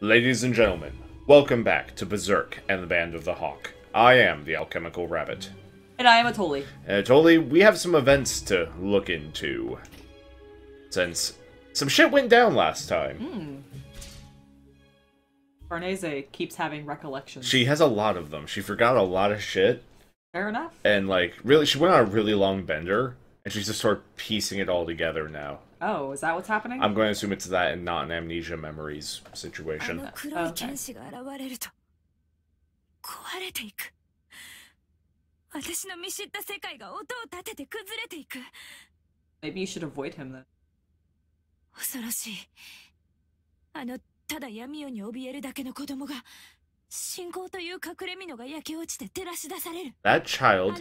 Ladies and gentlemen, welcome back to Berserk and the Band of the Hawk. I am the Alchemical Rabbit. And I am Atoli. And Atoli, we have some events to look into. Since some shit went down last time. Farnese keeps having recollections. She has a lot of them. She forgot a lot of shit. Fair enough. And like, really, she went on a really long bender, and she's just sort of piecing it all together now. Oh, is that what's happening? I'm going to assume it's that and not an amnesia memories situation. Oh, okay. Maybe you should avoid him then. That child. I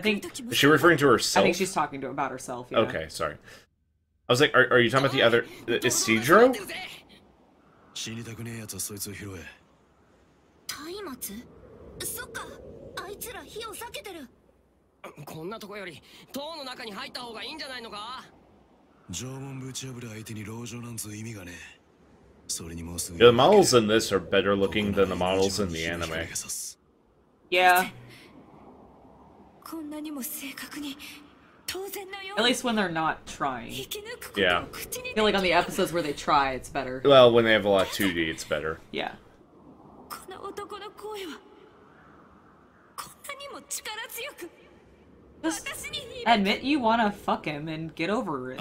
think. Is she referring to herself? I think she's talking about herself. Yeah. Okay, sorry. I was like, are you talking about the other Isidro? The models in this are better looking than the models in the anime. Yeah. At least when they're not trying. Yeah. I feel like on the episodes where they try, it's better. Well, when they have a lot of 2D, it's better. Yeah. Just admit you want to fuck him and get over it.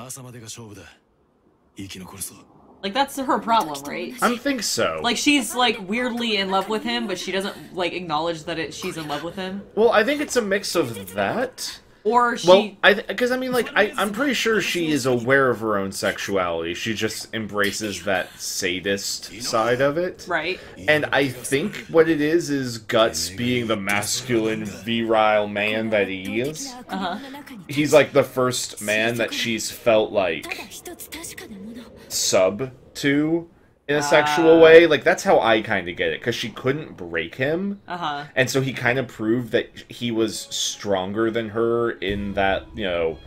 Like, that's her problem, right? I think so. Like, she's, like, weirdly in love with him, but she doesn't, like, acknowledge that she's in love with him. Well, I think it's a mix of that. Or she... Well, because, I mean, like, I'm pretty sure she is aware of her own sexuality. She just embraces that sadist side of it. Right. And I think what it is Guts being the masculine, virile man that he is. Uh-huh. He's, like, the first man that she's felt, like... sub to in a sexual way. Like, that's how I kind of get it, because she couldn't break him, and so he kind of proved that he was stronger than her in that, you know,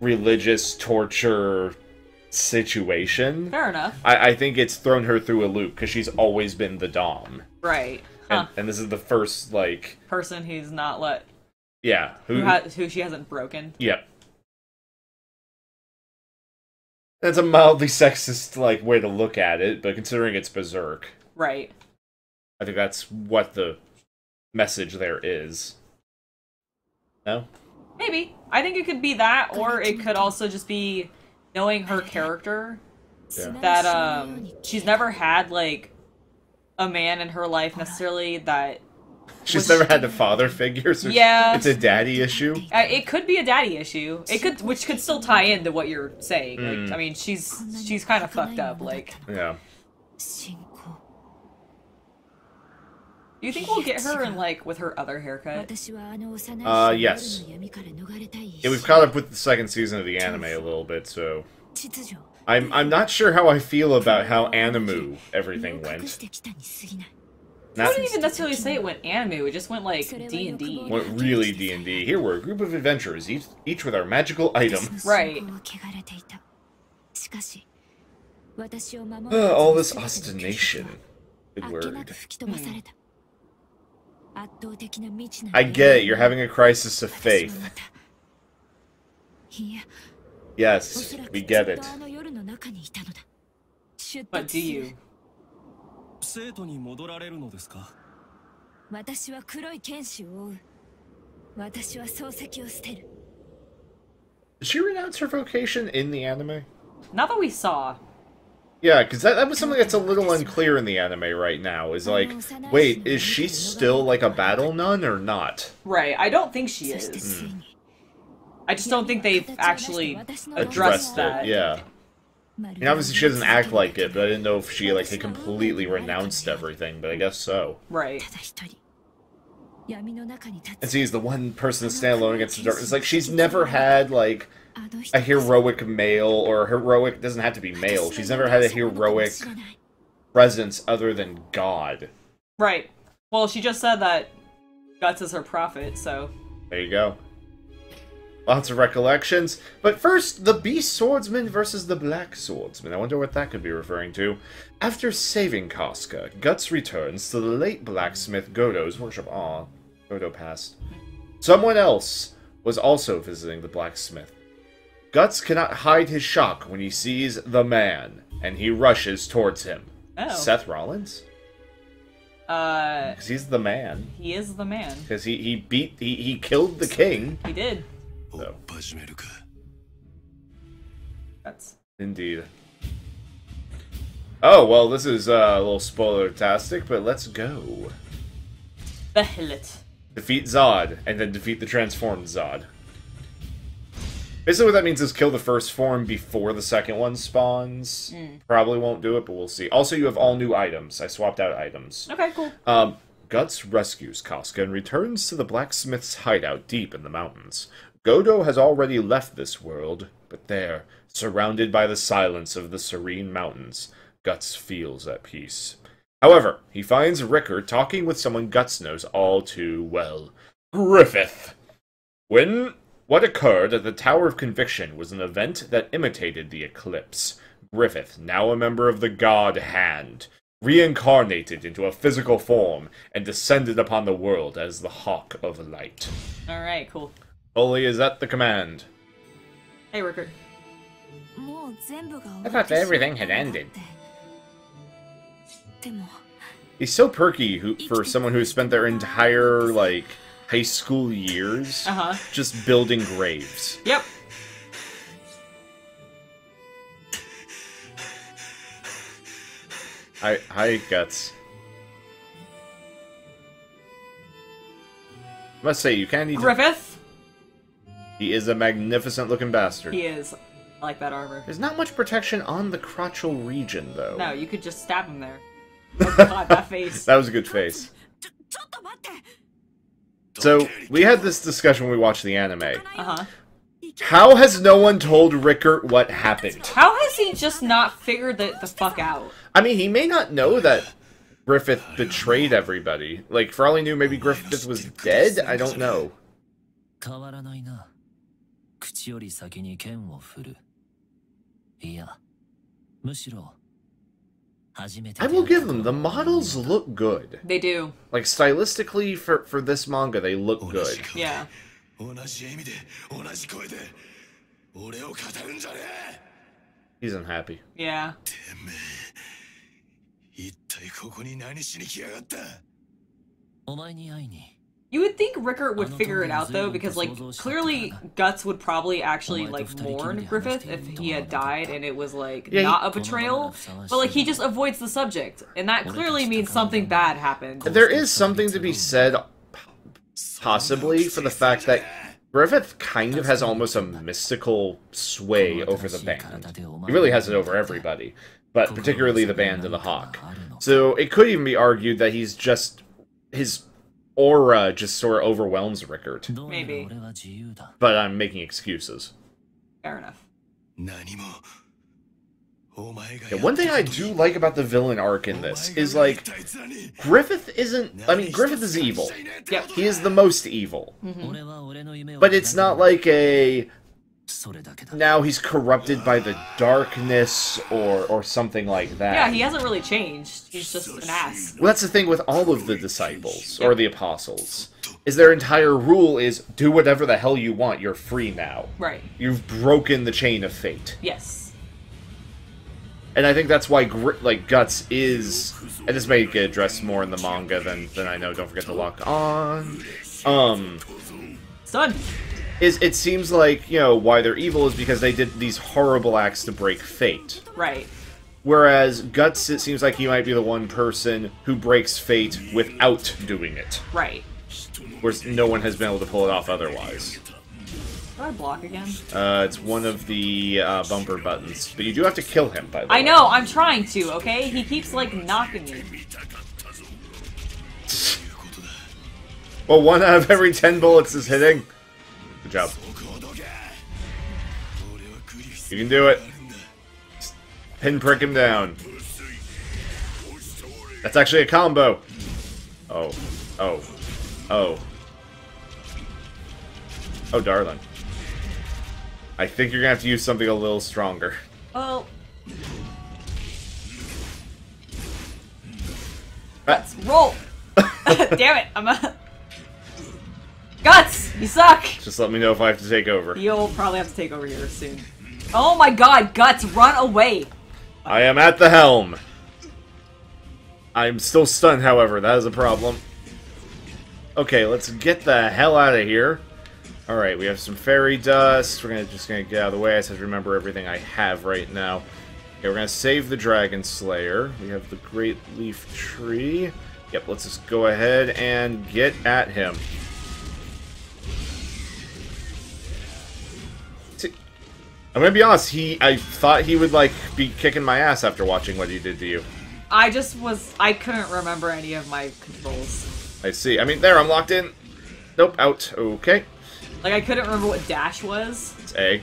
religious torture situation. Fair enough. I think it's thrown her through a loop, because she's always been the dom, right? And this is the first, like, person he's not let, yeah, who she hasn't broken. Yep. That's a mildly sexist, like, way to look at it, but considering it's Berserk. Right. I think that's what the message there is. No? Maybe. I think it could be that, or it could also just be knowing her character. Yeah. That, she's never had, like, a man in her life necessarily that... She's never had a father figure, so yeah. It's a daddy issue. It could be a daddy issue. It could, which could still tie into what you're saying. Mm. Like, I mean, she's kind of fucked up. Like, yeah. Do you think we'll get her in, like, with her other haircut? Yes. Yeah, we've caught up with the second season of the anime a little bit, so I'm not sure how I feel about how anime everything went. I wouldn't even necessarily say it went anime, it just went, like, D&D. Went really D&D. Here we're a group of adventurers, each with our magical item. Right. All this ostination. Good word. I get it, you're having a crisis of faith. Yes, we get it. But do you? Did she renounce her vocation in the anime? Not that we saw. Yeah, because that was something that's a little unclear in the anime right now. Is like, wait, is she still, like, a battle nun or not? Right, I don't think she is. Mm. I just don't think they've actually addressed that. Yeah. I mean, obviously she doesn't act like it, but I didn't know if she, like, had completely renounced everything, but I guess so. Right. And she's the one person to stand alone against the darkness. Like, she's never had, like, a heroic male, or heroic doesn't have to be male. She's never had a heroic presence other than God. Right. Well, she just said that Guts is her prophet, so... There you go. Lots of recollections. But first, the Beast Swordsman versus the Black Swordsman. I wonder what that could be referring to. After saving Casca, Guts returns to the late blacksmith Godo's workshop. Aw, Godo passed. Someone else was also visiting the blacksmith. Guts cannot hide his shock when he sees the man, and he rushes towards him. Oh. Seth Rollins? Because he's the man. He is the man. Because he killed the king. He did. So. That's... Indeed. Oh, well, this is a little spoiler-tastic, but let's go. Behelit. Defeat Zod, and then defeat the transformed Zod. Basically what that means is kill the first form before the second one spawns. Mm. Probably won't do it, but we'll see. Also, you have all new items. I swapped out items. Okay, cool. Guts rescues Casca and returns to the blacksmith's hideout deep in the mountains. Godo has already left this world, but there, surrounded by the silence of the serene mountains, Guts feels at peace. However, he finds Rickert talking with someone Guts knows all too well. Griffith! What occurred at the Tower of Conviction was an event that imitated the Eclipse. Griffith, now a member of the God Hand, reincarnated into a physical form and descended upon the world as the Hawk of Light. Alright, cool. Bully is at the command. Hey, Rickert. I thought everything had ended. He's so perky for someone who's spent their entire, like... high school years, just building graves. Yep. Hi, Guts. Must say, you can't even... Griffith? He is a magnificent-looking bastard. He is. I like that armor. There's not much protection on the crotchal region, though. No, you could just stab him there. Oh, God, that face. That was a good face. So, we had this discussion when we watched the anime. Uh-huh. How has no one told Rickert what happened? How has he just not figured the fuck out? I mean, he may not know that Griffith betrayed everybody. Like, for all he knew, maybe Griffith was dead? I don't know. I will give them, the models look good. They do. Like, stylistically, for this manga, they look good. Yeah. He's unhappy. Yeah. You would think Rickert would figure it out, though, because, like, clearly Guts would probably actually, like, mourn Griffith if he had died and it was, like, not a betrayal. But, like, he just avoids the subject. And that clearly means something bad happened. There is something to be said, possibly, for the fact that Griffith kind of has almost a mystical sway over the band. He really has it over everybody, but particularly the Band of the Hawk. So it could even be argued that he's just... his... aura just sort of overwhelms Rickert. Maybe. But I'm making excuses. Fair enough. Yeah, one thing I do like about the villain arc in this is, like, Griffith isn't... I mean, Griffith is evil. Yep. He is the most evil. Mm-hmm. But it's not like a... now he's corrupted by the darkness or something like that. Yeah, he hasn't really changed. He's just an ass. Well, that's the thing with all of the disciples, or the apostles, is their entire rule is, do whatever the hell you want, you're free now. Right. You've broken the chain of fate. Yes. And I think that's why, like, Guts is... and this may get addressed more in the manga than I know, don't forget to lock on. Son! It seems like, you know, why they're evil is because they did these horrible acts to break fate. Right. Whereas Guts, it seems like he might be the one person who breaks fate without doing it. Right. Whereas no one has been able to pull it off otherwise. Do I block again? It's one of the bumper buttons. But you do have to kill him, by the way. I know, I'm trying to, okay? He keeps, like, knocking me. Well, 1 out of every 10 bullets is hitting. Good job. You can do it. Just pinprick him down. That's actually a combo. Oh. Oh. Oh. Oh, darling. I think you're gonna have to use something a little stronger. Well, let's roll. Damn it! Guts, you suck. Just let me know if I have to take over. You'll probably have to take over here soon. Oh my God, Guts, run away! I am at the helm. I'm still stunned, however. That is a problem. Okay, let's get the hell out of here. Alright, we have some fairy dust. We're just gonna get out of the way. I just have to remember everything I have right now. Okay, we're gonna save the Dragon Slayer. We have the Great Leaf Tree. Yep, let's just go ahead and get at him. I'm gonna be honest, I thought he would, like, be kicking my ass after watching what he did to you. I couldn't remember any of my controls. I see. I mean, there, I'm locked in. Nope, out. Okay. Like, I couldn't remember what dash was. It's A.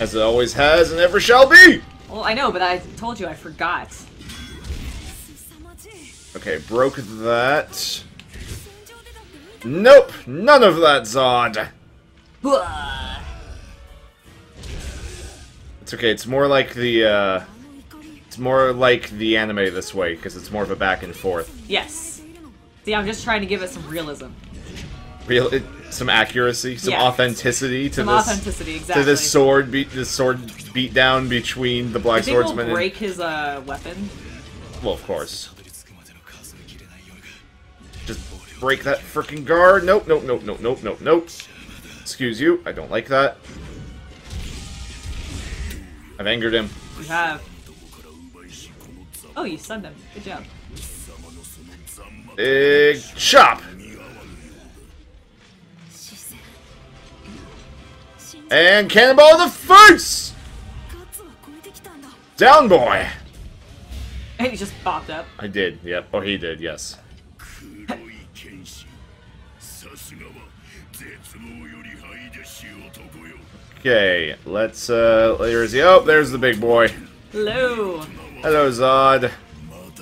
As it always has and ever shall be! Well, I know, but I told you I forgot. Okay, broke that. Nope! None of that, Zod! It's okay, it's more like the, it's more like the anime this way, because it's more of a back and forth. Yes. See, I'm just trying to give it some realism. Some accuracy, some authenticity to authenticity, exactly. To this sword beatdown between the Black Swordsman and... break his, weapon? Well, of course. Just break that frickin' guard. Nope, nope, nope, nope, nope, nope, nope. Excuse you, I don't like that. I've angered him. You have. Oh, you stunned him. Good job. Big chop! And cannonball in the face! Down, boy! And he just popped up. I did, yep. Oh, he did, yes. Okay, let's, where is he? Oh, there's the big boy. Hello. Hello, Zod.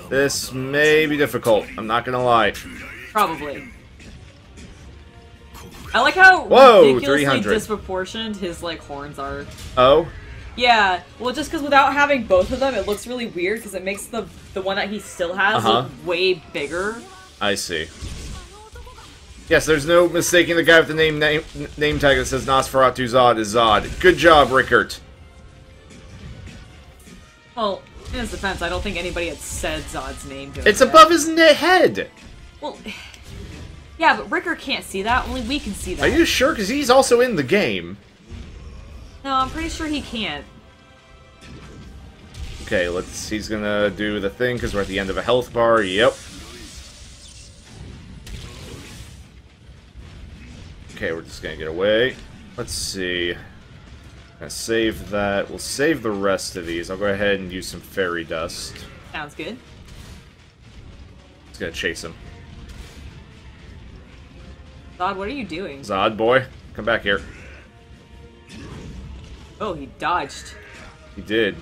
This may be difficult, I'm not gonna lie. Probably. I like how ridiculously disproportioned his, like, horns are. Oh? Yeah, well, just because without having both of them, it looks really weird, because it makes the one that he still has look way bigger. I see. Yes, there's no mistaking the guy with the name tag that says Nosferatu Zod is Zod. Good job, Rickert. Well, in his defense, I don't think anybody had said Zod's name to him. It's above his head! Well, yeah, but Rickert can't see that. Only we can see that. Are you sure? Because he's also in the game. No, I'm pretty sure he can't. Okay, let's... he's gonna do the thing, because we're at the end of a health bar. Yep. Okay, we're just gonna get away. Let's see. I'm gonna save that. We'll save the rest of these. I'll go ahead and use some fairy dust. Sounds good. It's gonna chase him. Zod, what are you doing? Zod, boy. Come back here. Oh, he dodged. He did.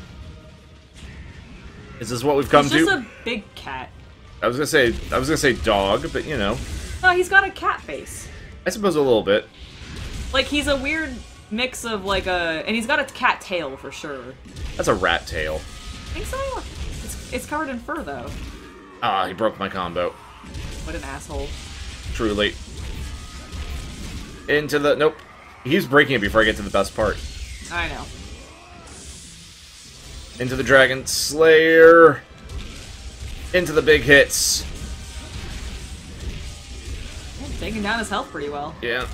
Is this what we've come to? He's just a big cat. I was gonna say dog, but you know. No, he's got a cat face. I suppose a little bit. Like, he's a weird mix of, like, a... and he's got a cat tail, for sure. That's a rat tail. I think so. It's covered in fur, though. Ah, he broke my combo. What an asshole. Truly. Into the... nope. He's breaking it before I get to the best part. I know. Into the Dragon Slayer. Into the big hits. Taking down his health pretty well. Yeah.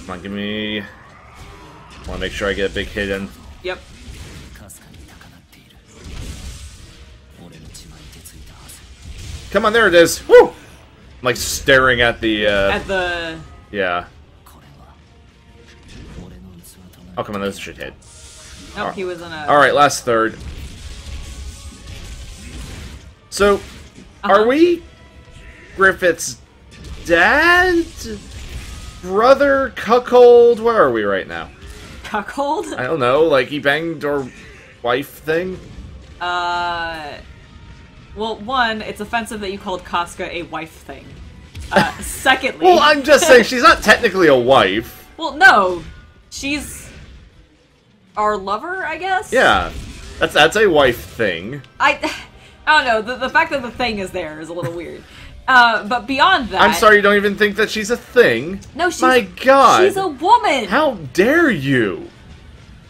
Come on, give me... I want to make sure I get a big hit in. Yep. Come on, there it is! Woo! I'm, like, staring at the, yeah. Oh, come on, those should hit. Nope, he was in a... alright, last third. So... are we Griffith's dad? Brother? Cuckold? Where are we right now? Cuckold? I don't know. Like, he banged our wife thing? Well, one, it's offensive that you called Casca a wife thing. Secondly... Well, I'm just saying, she's not technically a wife. Well, no. She's... our lover, I guess? Yeah. That's a wife thing. I don't know. The fact that the thing is there is a little weird. But beyond that... I'm sorry, you don't even think that she's a thing? No, she's... My God! She's a woman! How dare you!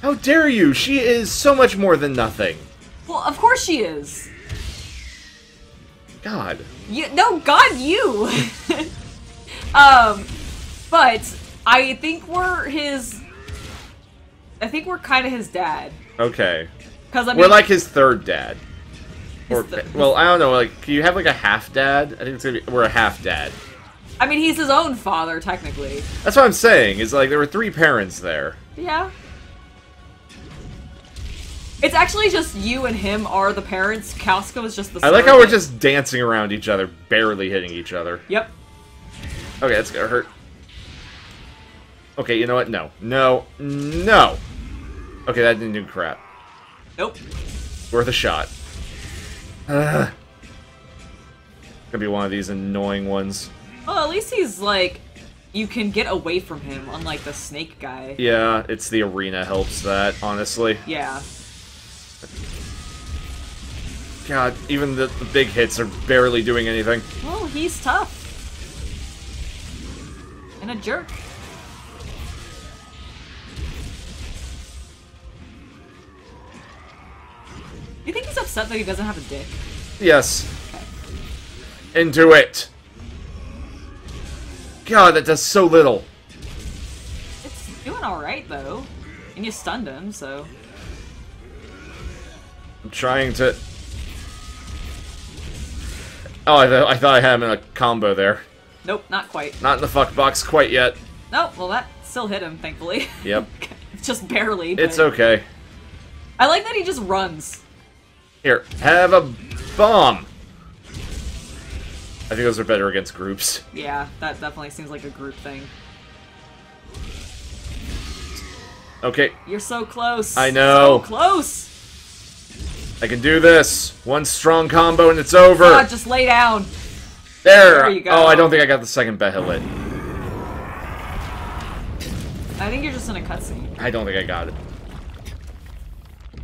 How dare you! She is so much more than nothing. Well, of course she is. God. You, no, God, you! But I think we're his... I think we're kind of his dad. Okay. 'Cause, I mean, we're like his third dad. Or, well, I don't know, like, can you have, like, a half-dad? I think it's gonna be... We're a half-dad. I mean, he's his own father, technically. That's what I'm saying, is, like, there were three parents there. Yeah. It's actually just you and him are the parents. Casca was just the son. I like how we're just dancing around each other, barely hitting each other. Yep. Okay, that's gonna hurt. Okay, you know what? No. No. No! Okay, that didn't do crap. Nope. Worth a shot. Gonna be one of these annoying ones. Well, at least he's like, you can get away from him, unlike the snake guy. Yeah, it's the arena helps that, honestly. Yeah. God, even the big hits are barely doing anything. Well, he's tough. And a jerk. You think he's upset that he doesn't have a dick? Yes. Okay. Into it. God, that does so little. It's doing alright, though. And you stunned him, so... I'm trying to... Oh, I thought I had him in a combo there. Nope, not quite. Not in the fuck box quite yet. Nope, well that still hit him, thankfully. Yep. Just barely. But... It's okay. I like that he just runs. Here, have a bomb! I think those are better against groups. Yeah, that definitely seems like a group thing. Okay. You're so close. I know. So close! I can do this. One strong combo and it's over. God, just lay down. There you go. Oh, I don't think I got the second Behelit. I think you're just in a cutscene. I don't think I got it.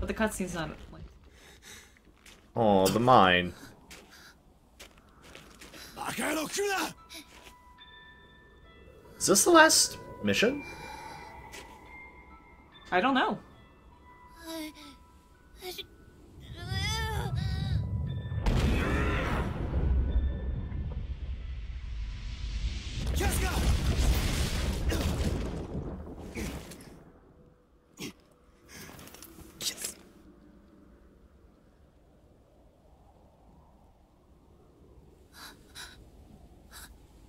But the cutscene's not... Oh, the mine. Is this the last mission? I don't know.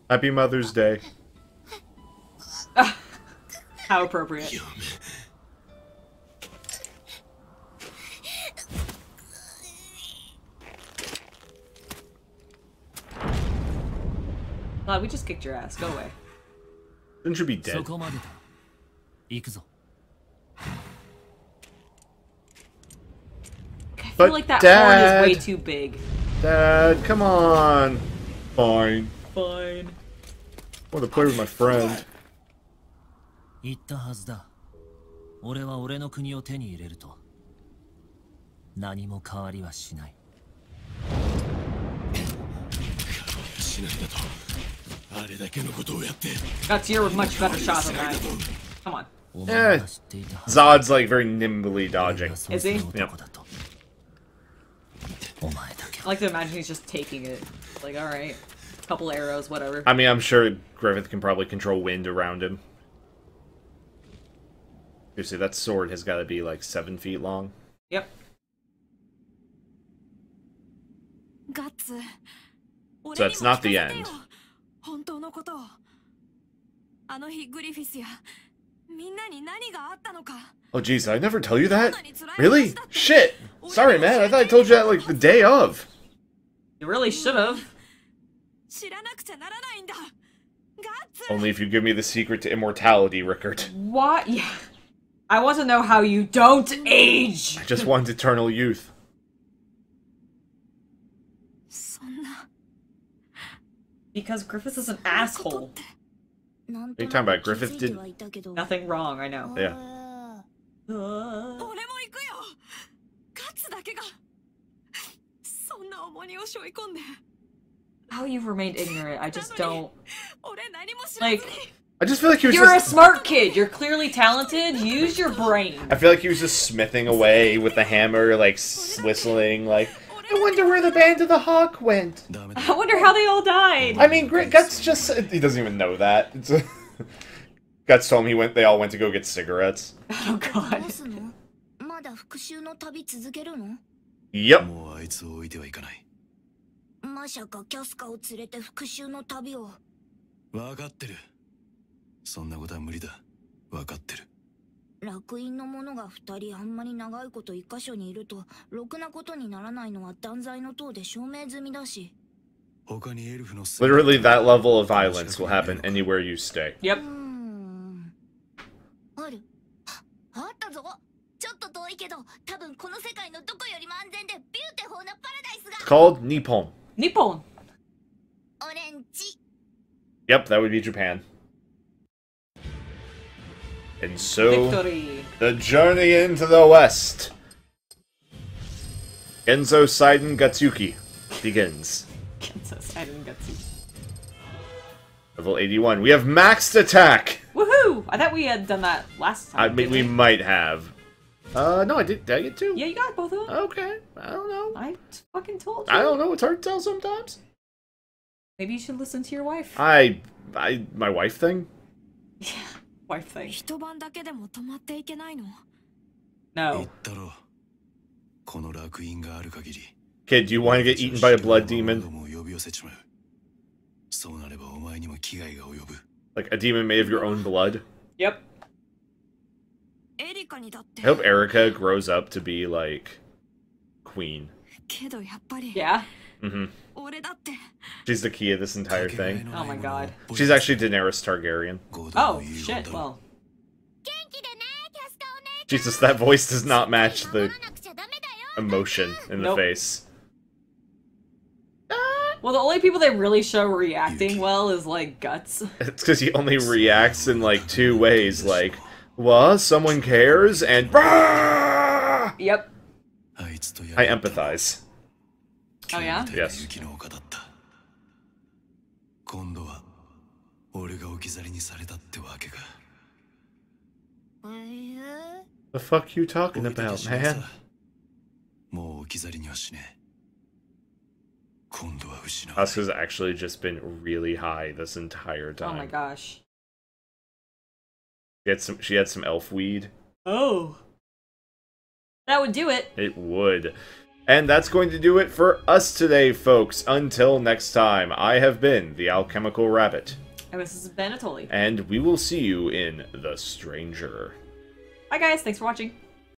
Happy Mother's Day. How appropriate. God, we just kicked your ass. Go away. Didn't you be dead? I feel like that horn is way too big. Dad, come on. Fine. Fine. I want to play with my friend. Guts, you're a much better shot than that. Come on. Eh. Zod's like very nimbly dodging. Is he? Yep. I like to imagine he's just taking it. Like, alright. Couple arrows, whatever. I mean, I'm sure Griffith can probably control wind around him. You see, that sword has got to be like 7 feet long. Yep. So that's not the end. Oh, jeez, I never tell you that? Really? Shit! Sorry, man, I thought I told you that like the day of. You really should have. Only if you give me the secret to immortality, Rickert. What? Yeah. I want to know how you don't age! I just want eternal youth. Because Griffith is an asshole. What are you talking about? Griffith did nothing wrong, I know. Yeah. How you've remained ignorant, I just don't... Like... I just feel like he was You're just... a smart kid! You're clearly talented, use your brain! I feel like he was just smithing away with the hammer, like, whistling, like... I wonder where the Band of the Hawk went. I wonder how they all died. I mean, Guts just—he doesn't even know that. It's a... Guts told him he went. They all went to go get cigarettes. Oh God. Yep. Literally, that level of violence will happen anywhere you stay. Yep. It's called Nippon. Nippon. Yep, that would be Japan. And so, victory. The journey into the West. Genzo Saiden Gatsuki begins. Genzo Saiden Gatsuki. Level 81. We have maxed attack! Woohoo! I thought we had done that last time. I mean, we might have. No, I did. Did I get two? Yeah, you got both of them. Okay. I don't know. I fucking told you. I don't know. It's hard to tell sometimes. Maybe you should listen to your wife. My wife thing? Yeah. Wife thing. No. Kid, do you want to get eaten by a blood demon? Like a demon made of your own blood? Yep. I hope Erika grows up to be like queen. Yeah. Mm-hmm. She's the key of this entire thing. Oh my god. She's actually Daenerys Targaryen. Oh, shit, well. Jesus, that voice does not match the emotion in the face. Well, the only people they really show reacting well is, like, Guts. It's because he only reacts in, like, two ways. Like, well, someone cares, and... Yep. I empathize. Oh yeah? Yes. The fuck you talking about, man? Casca's actually just been really high this entire time. Oh my gosh. She had some elf weed. Oh. That would do it. It would. And that's going to do it for us today, folks. Until next time, I have been the Alchemical Rabbit. And this is Atoli. And we will see you in The Stranger. Hi guys, thanks for watching.